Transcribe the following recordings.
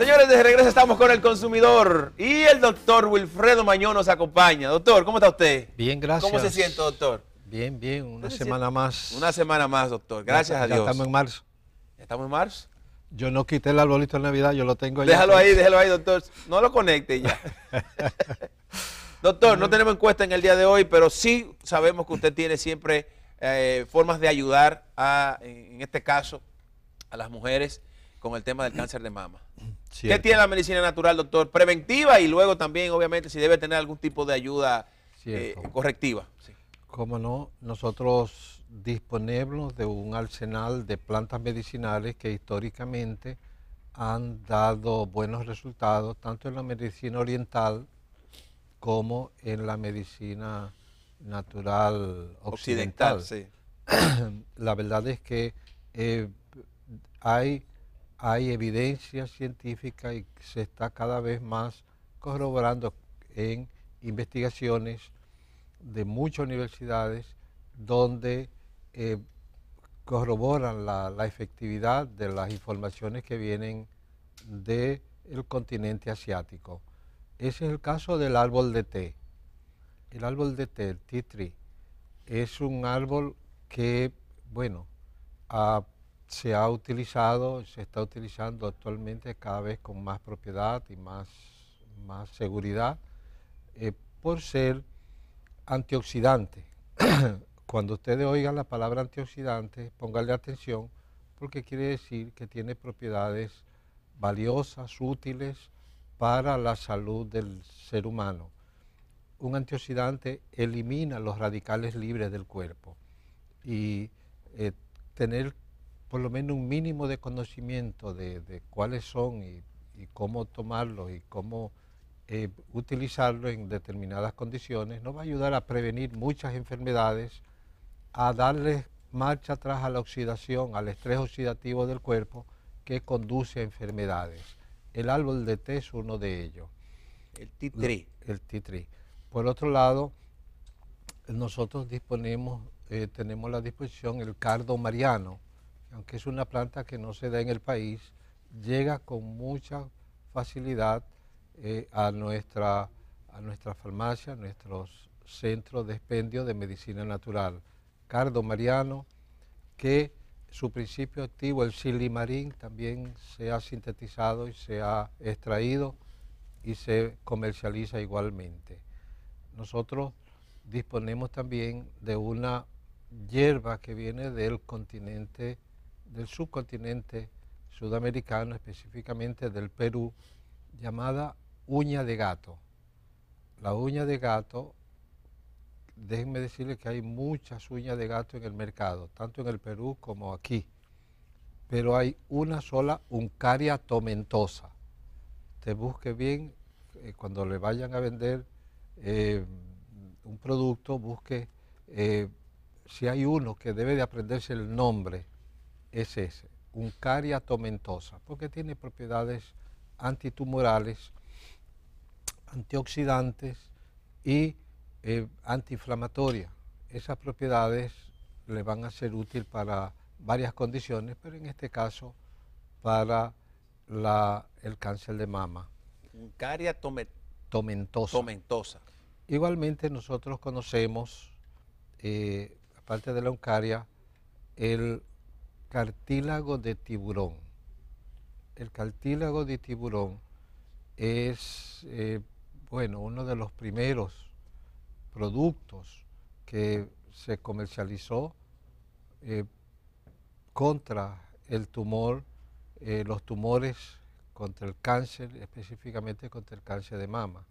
Señores, de regreso estamos con el consumidor y el doctor Wilfredo Mañón nos acompaña. Doctor, ¿cómo está usted? Bien, gracias. ¿Cómo se siente, doctor? Bien, bien, una semana más. Una semana más, doctor, gracias a Dios. Ya estamos en marzo. ¿Ya estamos en marzo? Yo no quité el arbolito de Navidad, yo lo tengo ahí. Déjalo ahí, doctor, no lo conecte ya. Doctor, no tenemos encuesta en el día de hoy, pero sí sabemos que usted tiene siempre formas de ayudar, en este caso, a las mujeres con el tema del cáncer de mama. Cierto. ¿Qué tiene la medicina natural, doctor? Preventiva y luego también, obviamente, si debe tener algún tipo de ayuda correctiva. Sí. Cómo no, nosotros disponemos de un arsenal de plantas medicinales que históricamente han dado buenos resultados, tanto en la medicina oriental como en la medicina natural occidental. Sí. La verdad es que hay evidencia científica y se está cada vez más corroborando en investigaciones de muchas universidades donde corroboran la efectividad de las informaciones que vienen del continente asiático. Ese es el caso del árbol de té. El árbol de té, el tea tree, es un árbol que, bueno, se ha utilizado, se está utilizando actualmente cada vez con más propiedad y más seguridad por ser antioxidante. Cuando ustedes oigan la palabra antioxidante, pónganle atención porque quiere decir que tiene propiedades valiosas, útiles para la salud del ser humano. Un antioxidante elimina los radicales libres del cuerpo y tener por lo menos un mínimo de conocimiento de cuáles son y cómo tomarlos y cómo utilizarlos en determinadas condiciones nos va a ayudar a prevenir muchas enfermedades, a darles marcha atrás a la oxidación, al estrés oxidativo del cuerpo que conduce a enfermedades. El árbol de té es uno de ellos. El tea tree. El tea tree. Por otro lado, nosotros tenemos a la disposición el cardo mariano, aunque es una planta que no se da en el país, llega con mucha facilidad a nuestra farmacia, a nuestros centros de expendio de medicina natural. Cardo mariano, que su principio activo, el silimarín, también se ha sintetizado y se ha extraído y se comercializa igualmente. Nosotros disponemos también de una hierba que viene del subcontinente sudamericano, específicamente del Perú, llamada uña de gato. La uña de gato, déjenme decirles que hay muchas uñas de gato en el mercado, tanto en el Perú como aquí, pero hay una sola, uncaria tomentosa. Te busque bien, cuando le vayan a vender un producto, busque, si hay uno que debe de aprenderse el nombre, es ese, uncaria tomentosa, porque tiene propiedades antitumorales, antioxidantes y antiinflamatorias. Esas propiedades le van a ser útil para varias condiciones, pero en este caso para el cáncer de mama. Uncaria tomentosa. Igualmente nosotros conocemos, aparte de la uncaria, el cartílago de tiburón. El cartílago de tiburón es, bueno, uno de los primeros productos que se comercializó contra el tumor, los tumores contra el cáncer, específicamente contra el cáncer de mama.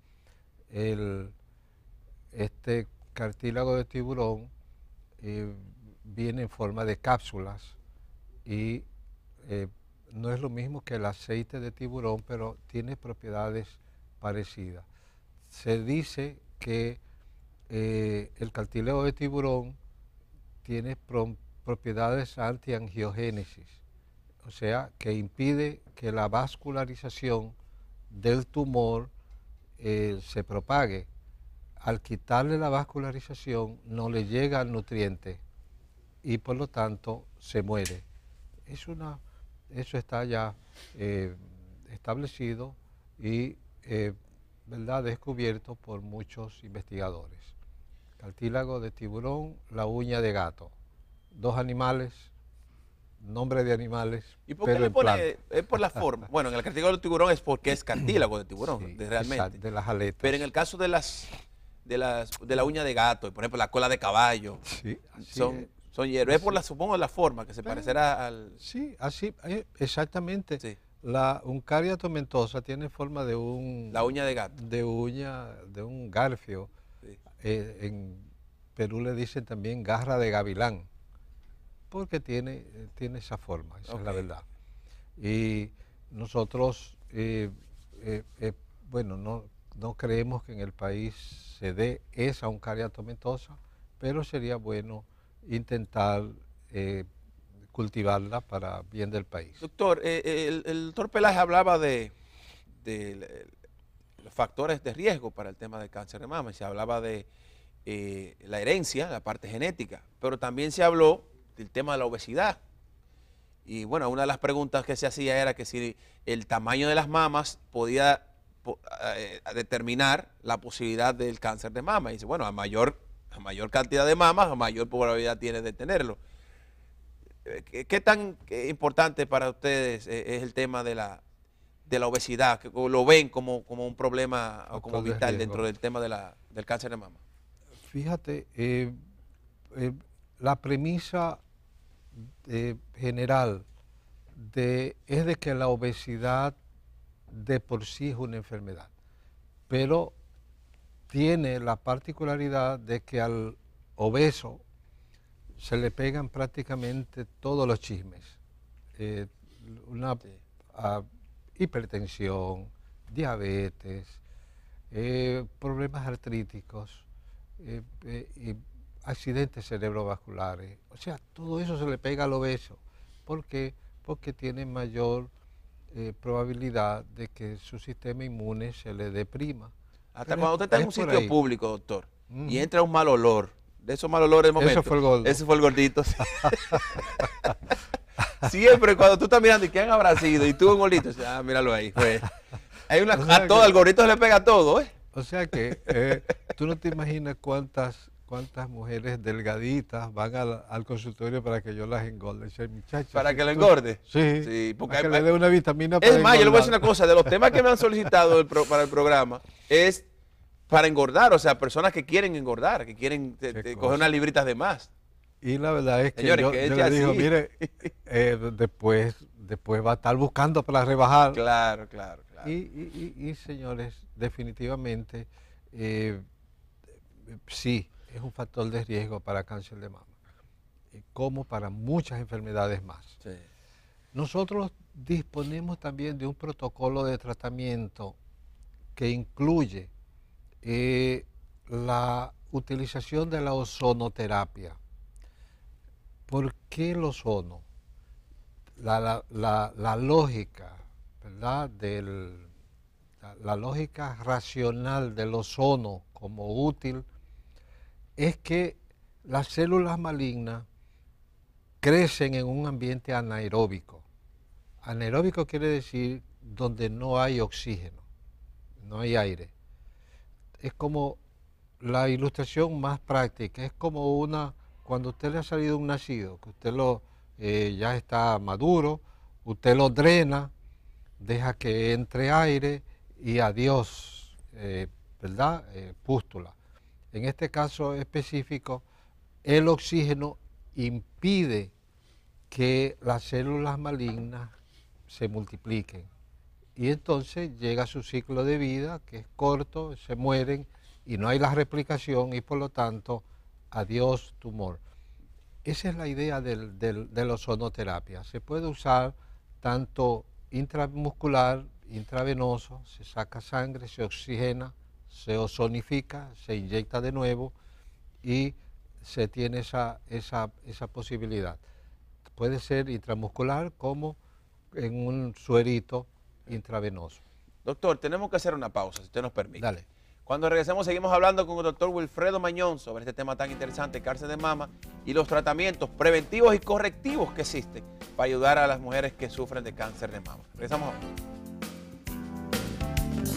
Este cartílago de tiburón viene en forma de cápsulas y no es lo mismo que el aceite de tiburón, pero tiene propiedades parecidas. Se dice que el cartílago de tiburón tiene propiedades antiangiogénesis, o sea, que impide que la vascularización del tumor se propague. Al quitarle la vascularización no le llega al nutriente y por lo tanto se muere. Eso está ya establecido y ¿verdad? Descubierto por muchos investigadores. Cartílago de tiburón, la uña de gato. Dos animales, nombre de animales. ¿Y por qué le pone? Es por la forma. Bueno, en el cartílago de tiburón es porque es cartílago de tiburón, sí, realmente. Exacto, de las aletas. Pero en el caso de la uña de gato, por ejemplo, la cola de caballo, sí, son hierbas. Es por la, supongo, la forma que se parecerá al... Sí, así, exactamente. Sí. La uncaria tomentosa tiene forma de un... La uña de gato. De uña, de un garfio. Sí. En Perú le dicen también garra de gavilán, porque tiene esa forma, esa es la verdad. Y nosotros, bueno, no creemos que en el país se dé esa uncaria tomentosa, pero sería bueno intentar... cultivarla para bien del país. Doctor, el doctor Peláez hablaba de los factores de riesgo para el tema del cáncer de mama, se hablaba de la herencia, la parte genética, pero también se habló del tema de la obesidad. Y bueno, una de las preguntas que se hacía era que si el tamaño de las mamas podía determinar la posibilidad del cáncer de mama. Y dice, bueno, a mayor cantidad de mamas, a mayor probabilidad tiene de tenerlo. ¿Qué tan importante para ustedes es el tema de la obesidad? ¿Lo ven como un problema o como vital dentro del tema del cáncer de mama? Fíjate, la premisa general es de que la obesidad de por sí es una enfermedad, pero tiene la particularidad de que al obeso se le pegan prácticamente todos los chismes, hipertensión, diabetes, problemas artríticos, y accidentes cerebrovasculares, o sea, todo eso se le pega al obeso. ¿Por qué? Porque tiene mayor probabilidad de que su sistema inmune se le deprima. Hasta cuando usted está en un sitio público, doctor, y entra un mal olor, de esos malos olores del momento. Eso fue el gordo. Ese fue el gordito. Siempre cuando tú estás mirando y quién habrá sido y tú un gordito, míralo ahí. Pues. Hay una, o sea, a todo, al gordito se le pega todo, ¿eh? O sea que tú no te imaginas cuántas mujeres delgaditas van al consultorio para que yo las engorde. O sea, muchachos, para que lo engorde. Sí, sí, porque para que le dé una vitamina para... Es más, engordar. Yo le voy a decir una cosa, de los temas que me han solicitado para el programa es... Para engordar, o sea, personas que quieren engordar, que quieren coger unas libritas de más. Y la verdad es que señores, yo le digo, mire, después va a estar buscando para rebajar. Claro, claro, claro. Y señores, definitivamente, sí, es un factor de riesgo para cáncer de mama, como para muchas enfermedades más. Sí. Nosotros disponemos también de un protocolo de tratamiento que incluye la utilización de la ozonoterapia. ¿Por qué el ozono? La lógica, ¿verdad? La lógica racional del ozono como útil es que las células malignas crecen en un ambiente anaeróbico. Anaeróbico quiere decir donde no hay oxígeno, no hay aire. Es como la ilustración más práctica, es como cuando usted le ha salido un nacido, que usted ya está maduro, usted lo drena, deja que entre aire y adiós, ¿verdad? Pústula. En este caso específico, el oxígeno impide que las células malignas se multipliquen. Y entonces llega su ciclo de vida, que es corto, se mueren y no hay la replicación y por lo tanto, adiós tumor. Esa es la idea de la ozonoterapia. Se puede usar tanto intramuscular, intravenoso, se saca sangre, se oxigena, se ozonifica, se inyecta de nuevo y se tiene esa posibilidad. Puede ser intramuscular como en un suerito intravenoso. Doctor, tenemos que hacer una pausa, si usted nos permite. Dale. Cuando regresemos seguimos hablando con el doctor Wilfredo Mañón sobre este tema tan interesante, cáncer de mama, y los tratamientos preventivos y correctivos que existen para ayudar a las mujeres que sufren de cáncer de mama. Regresamos ahora.